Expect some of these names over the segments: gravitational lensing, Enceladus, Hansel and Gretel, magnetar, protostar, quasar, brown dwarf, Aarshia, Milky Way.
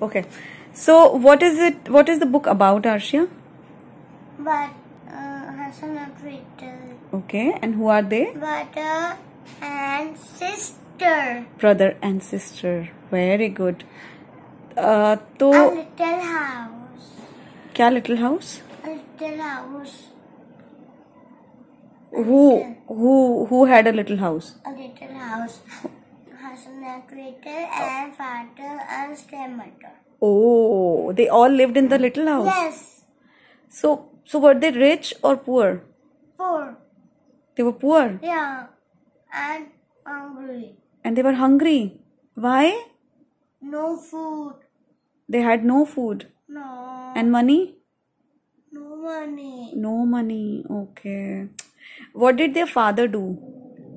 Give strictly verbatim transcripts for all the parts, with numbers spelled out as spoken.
Okay, so what is it? What is the book about, Aarshia? But uh, Hansel and Gretel. Okay, and who are they? Brother and sister. Brother and sister. Very good. Uh, to a little house. Kya little house? A little house. Who who who had a little house? A little house. Hansel and Gretel and father and stepmother. Oh, they all lived in the little house. Yes. So, so were they rich or poor? Poor. They were poor. Yeah, and hungry. And they were hungry. Why? No food. They had no food. No. And money? No money. No money. Okay. What did their father do?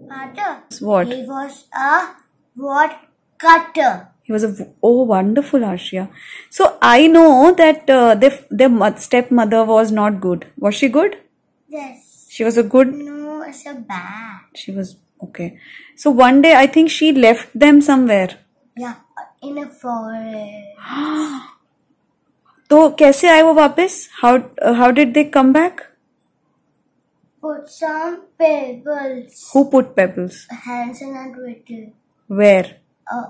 Father. What? He was a wood cutter. He was a oh wonderful Aarshia. So I know that uh, their their stepmother was not good. Was she good? Yes. She was a good. No, it's a bad. She was okay. So one day I think she left them somewhere. Yeah, in a forest. तो कैसे आए वो वापस? How uh, how did they come back? Put some pebbles. Who put pebbles? Hansel and Gretel. Where? Uh,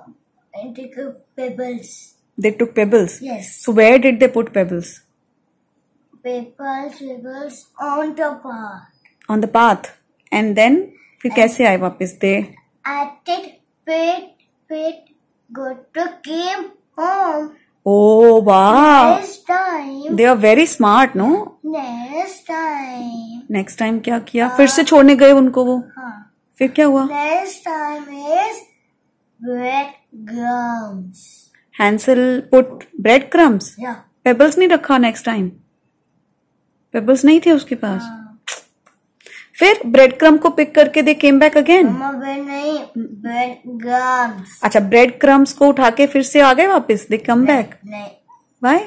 they took pebbles. They took pebbles? Yes. So where did they put pebbles? Pebbles, pebbles on the path. On the path. And then, फिर कैसे आए वापस? They acted, paid, paid, got to came home. Oh wow! Next time. They are very smart, no? Next time. Next time क्या किया? Uh, फिर से छोड़ने गए उनको वो? हाँ. फिर क्या हुआ? Next time is breadcrumbs. Hansel put breadcrumbs. Yeah. Pebbles नहीं रखा next time. Pebbles नहीं थे उसके पास. हाँ. फिर breadcrumb को pick करके they came back again. Bread नहीं, breadcrumbs. अच्छा breadcrumbs को उठा के फिर से आ गए वापस. They come नहीं, back. नहीं. Why?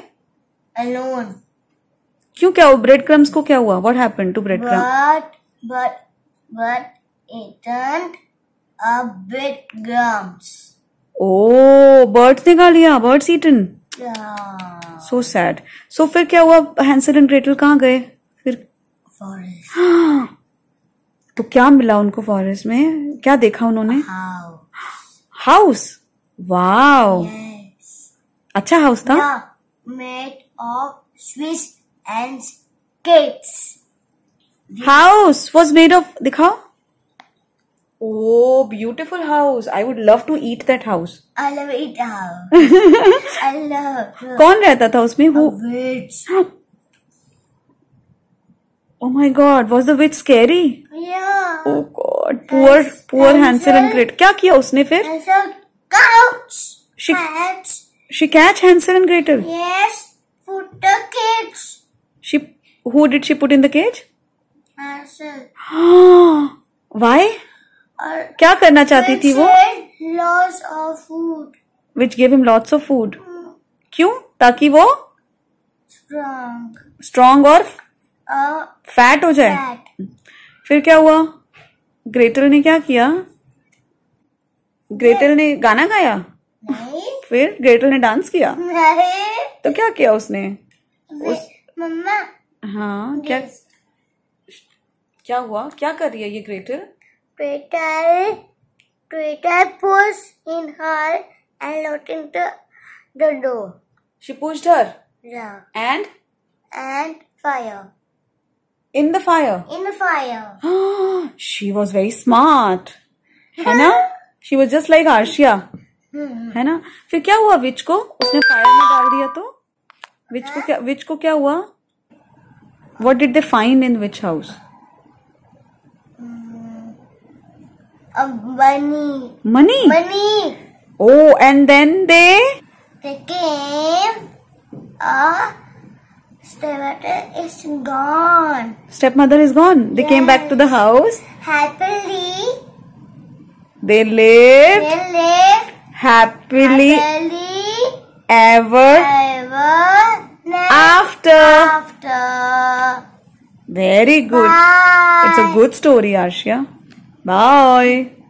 Alone. क्यों क्या हुआ breadcrumbs को क्या हुआ? What happened to breadcrumbs? But but but eaten a breadcrumbs. Oh, birds ने खा लिया. Birds eaten. Yeah. So sad. So फिर क्या हुआ? Hansel and Gretel कहाँ गए? फिर forest. तो क्या मिला उनको फॉरेस्ट में? क्या देखा उन्होंने? हाउस. वाव. अच्छा हाउस था? Made of switch and skates. House was made of. दिखाओ. Oh, beautiful house. I would love to eat that house. I love eat house. I love. कौन रहता था उसमें? Who? Oh my God, was the witch scary? Yeah. Oh God, poor, Hansel, poor Hansel and Gretel. क्या किया उसने फिर? Hansel catch. She catch. She catch Hansel and Gretel. Yes, put the cage. She, who did she put in the cage? Hansel. Why? Or क्या करना चाहती थी वो? Lots of food. Which gave him lots of food. Hmm. क्यों? ताकि वो strong. Strong और fat हो जाए. फिर क्या हुआ? ग्रेटल ने क्या किया? ग्रेटल ने गाना गाया? नहीं. फिर ग्रेटल ने डांस किया? नहीं. तो क्या किया उसने? उस... मम्मा. हाँ. क्या क्या हुआ? क्या कर रही है ये Gretel? Gretel Gretel pushed in her and locked into the door. She pushed her. Yeah. And and fire. In the fire? In the fire. She was very smart. है ना? She was just like Aarshia. है ना? फिर क्या हुआ विच को? उसने fire में डाल दिया तो? विच को क्या विच को क्या हुआ? What did they find in which house? A money. Money? Money. Oh, and then they? They came a... Stepmother is gone. Stepmother is gone. They yes. came back to the house. Happily. They lived. They lived. Happily. Happily. Ever. Ever. After. After. Very good. Bye. It's a good story, Aarshia. Bye.